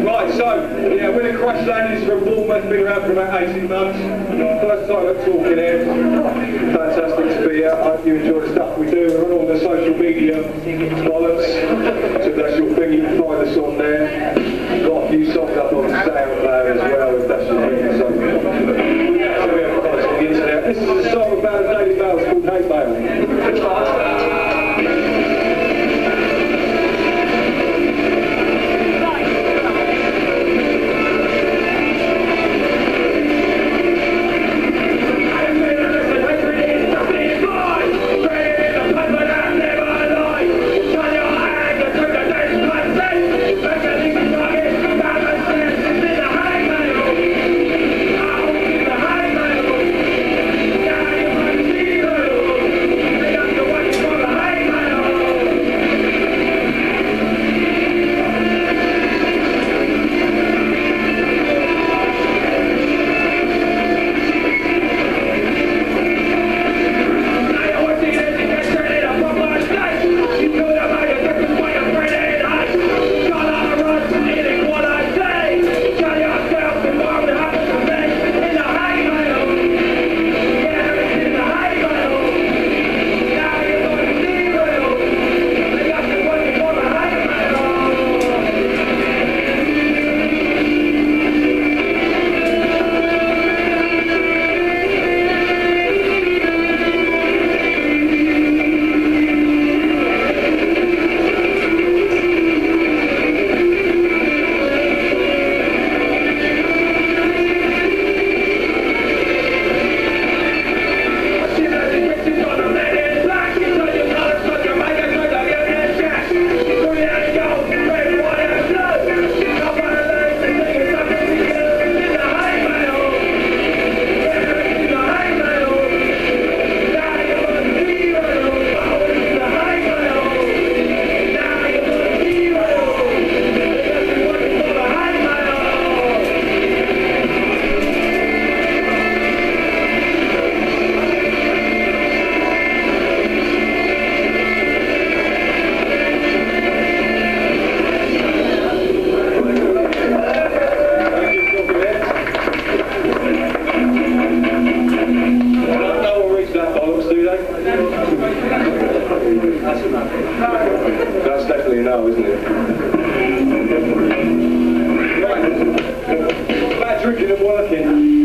Right, so, yeah, winning Crash Land is from Bournemouth, been around for about 18 months. First time I'm talking here. Fantastic to be here. I hope you enjoy the stuff we do. We're on all the social media wallets. So that's your thing, you can find us on there. We've got a few songs up on SoundCloud as well, if that's your thing. So we have products on the internet. This is a song about a Daily Mail, it's called Hay-Bowl. Bye. refrigerator working.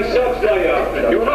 myself tell you. You're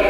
up.